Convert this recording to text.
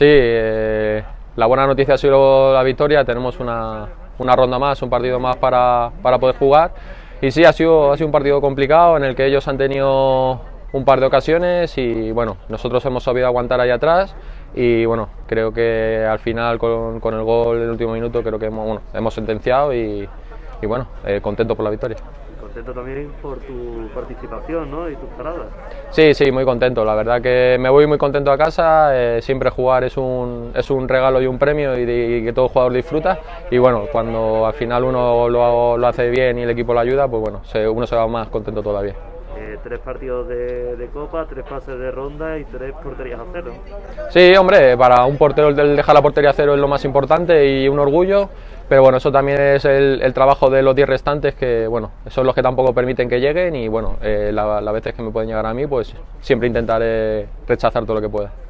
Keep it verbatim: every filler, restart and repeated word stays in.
Sí, eh, la buena noticia ha sido la victoria, tenemos una, una ronda más, un partido más para, para poder jugar. Y sí, ha sido, ha sido un partido complicado en el que ellos han tenido un par de ocasiones y bueno, nosotros hemos sabido aguantar ahí atrás y bueno, creo que al final con, con el gol del último minuto creo que hemos, bueno, hemos sentenciado y, y bueno, eh, contento por la victoria. Contento también por tu participación, ¿no? Y tus paradas. Sí, sí, muy contento. La verdad que me voy muy contento a casa. Eh, siempre jugar es un, es un regalo y un premio y, de, y que todo jugador disfruta. Y bueno, cuando al final uno lo, lo hace bien y el equipo lo ayuda, pues bueno, se, uno se va más contento todavía. Eh, tres partidos de, de Copa, tres pases de ronda y tres porterías a cero. Sí, hombre, para un portero el dejar la portería a cero es lo más importante y un orgullo, pero bueno, eso también es el, el trabajo de los diez restantes que, bueno, son los que tampoco permiten que lleguen y bueno, eh, las la veces que me pueden llegar a mí, pues siempre intentaré rechazar todo lo que pueda.